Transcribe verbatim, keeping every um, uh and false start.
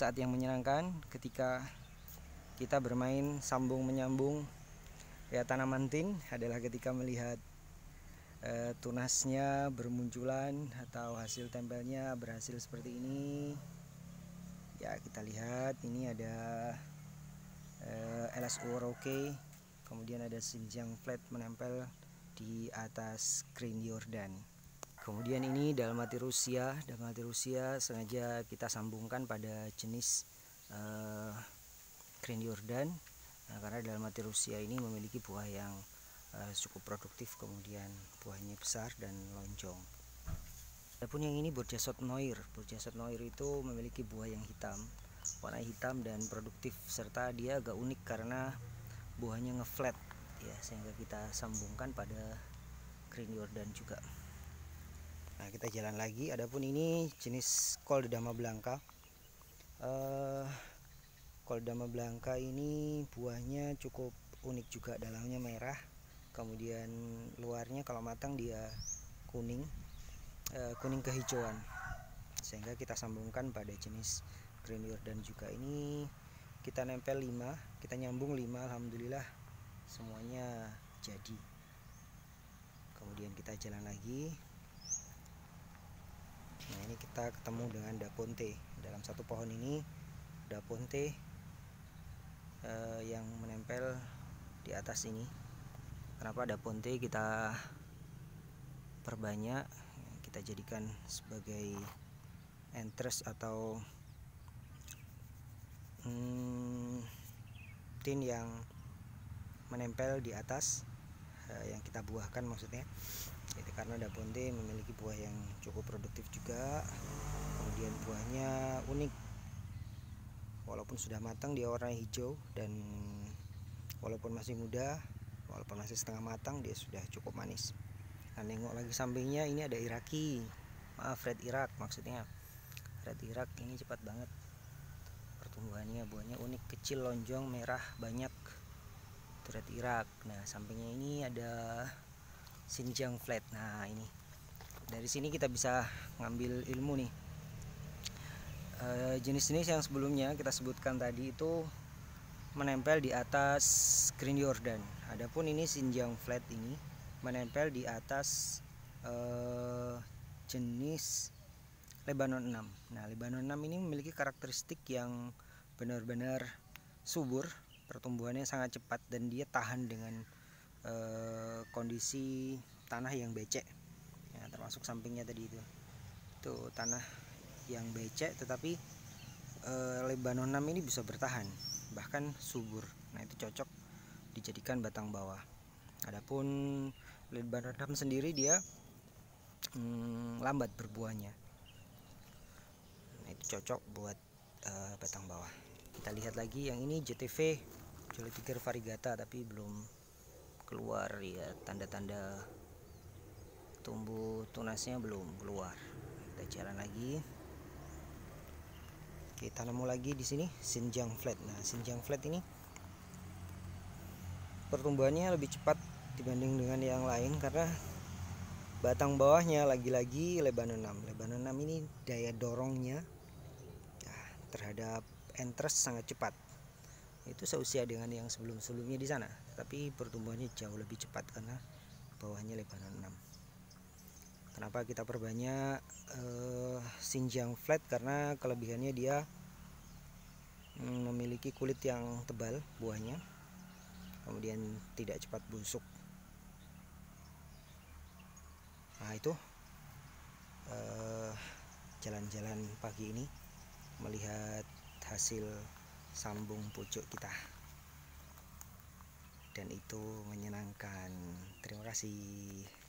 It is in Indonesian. saat yang menyenangkan ketika kita bermain sambung menyambung ya tanaman tin adalah ketika melihat e, tunasnya bermunculan atau hasil tempelnya berhasil seperti ini. Ya kita lihat ini ada e, L S Oroke, kemudian ada Sinjang Flat menempel di atas Green Jordan. Kemudian ini Dalmati Rusia, Dalmati Rusia sengaja kita sambungkan pada jenis e, Green Jordan, nah, karena Dalmati Rusia ini memiliki buah yang uh, cukup produktif, kemudian buahnya besar dan lonjong. Adapun yang ini Bourjassotte Noire, Bourjassotte Noire itu memiliki buah yang hitam, warna hitam dan produktif, serta dia agak unik karena buahnya ngeflat, ya sehingga kita sambungkan pada Green Jordan juga. Nah kita jalan lagi. Adapun ini jenis Col de Dame Blanca. Uh, Col de Dame Blanca ini buahnya cukup unik juga, dalamnya merah, kemudian luarnya kalau matang dia kuning, eh, kuning kehijauan, sehingga kita sambungkan pada jenis Green Jordan juga. Ini kita nempel lima, kita nyambung lima, alhamdulillah semuanya jadi. Kemudian kita jalan lagi. Nah ini kita ketemu dengan Daponte. Dalam satu pohon ini Daponte Uh, yang menempel di atas ini. Kenapa Daponte kita perbanyak, kita jadikan sebagai entres atau hmm, tin yang menempel di atas, uh, yang kita buahkan maksudnya. Jadi karena Daponte memiliki buah yang cukup produktif juga, kemudian buahnya unik. Walaupun sudah matang dia warna hijau, dan walaupun masih muda, walaupun masih setengah matang dia sudah cukup manis. Nah, nengok lagi sampingnya ini ada Iraki, maaf Fred Irak maksudnya. Fred Irak ini cepat banget pertumbuhannya, buahnya unik, kecil, lonjong, merah, banyak. Fred Irak. Nah sampingnya ini ada Sinjang Flat. Nah ini dari sini kita bisa ngambil ilmu nih. Jenis-jenis yang sebelumnya kita sebutkan tadi itu menempel di atas Green Jordan. Adapun ini Sinjang Flat ini menempel di atas eh, jenis Lebanon enam. Nah, Lebanon enam ini memiliki karakteristik yang benar-benar subur, pertumbuhannya sangat cepat dan dia tahan dengan eh, kondisi tanah yang becek. Ya, termasuk sampingnya tadi itu. Tuh tanah yang becek, tetapi e, Lebanon enam ini bisa bertahan bahkan subur. Nah itu cocok dijadikan batang bawah. Adapun Lebanon enam sendiri dia mm, lambat berbuahnya. Nah itu cocok buat e, batang bawah. Kita lihat lagi yang ini J T V Jolly Tiger varigata, tapi belum keluar ya, tanda-tanda tumbuh tunasnya belum keluar. Kita jalan lagi. Kita nemu lagi di sini Sinjang Flat. Nah, Sinjang Flat ini pertumbuhannya lebih cepat dibanding dengan yang lain karena batang bawahnya lagi-lagi Lebanon enam. Lebanon enam ini daya dorongnya ya, terhadap entres sangat cepat. Itu seusia dengan yang sebelum-sebelumnya di sana, tapi pertumbuhannya jauh lebih cepat karena bawahnya Lebanon enam. Kenapa kita perbanyak Uh, Sinjang Flat? Karena kelebihannya dia memiliki kulit yang tebal buahnya, kemudian tidak cepat busuk. Nah itu jalan-jalan uh, pagi ini melihat hasil sambung pucuk kita, dan itu menyenangkan. Terima kasih.